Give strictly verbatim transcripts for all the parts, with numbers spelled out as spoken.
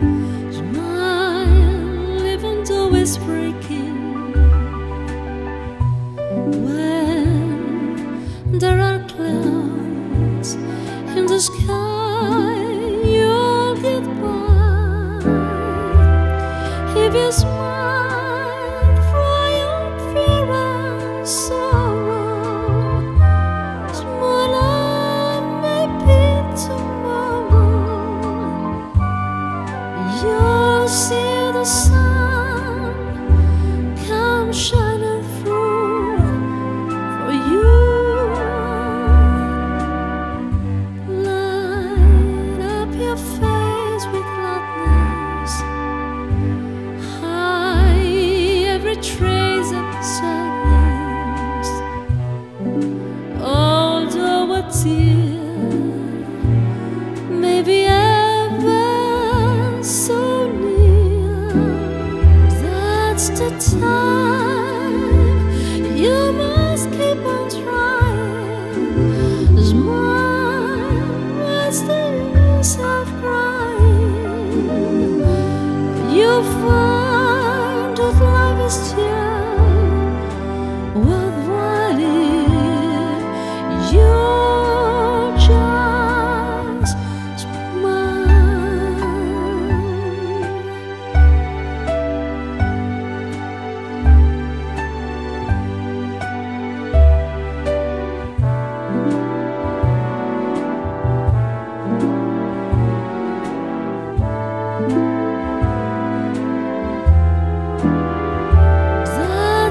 Smile, even though it's breaking. When there are clouds in the sky, you'll get by if you smile for your fear and sorrow. Smile and maybe tomorrow you'll see the sun come shining through for you. Trace of sadness, although a tear may be ever so near, that's the time you must keep on trying. Smile, what's the use of crying? You'll find that life what really you just smile.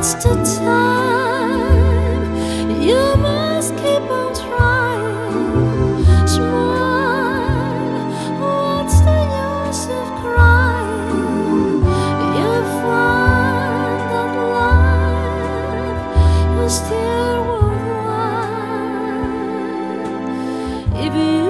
It's the time you must keep on trying. Smile, what's the use of crying? You find that life is still worthwhile if you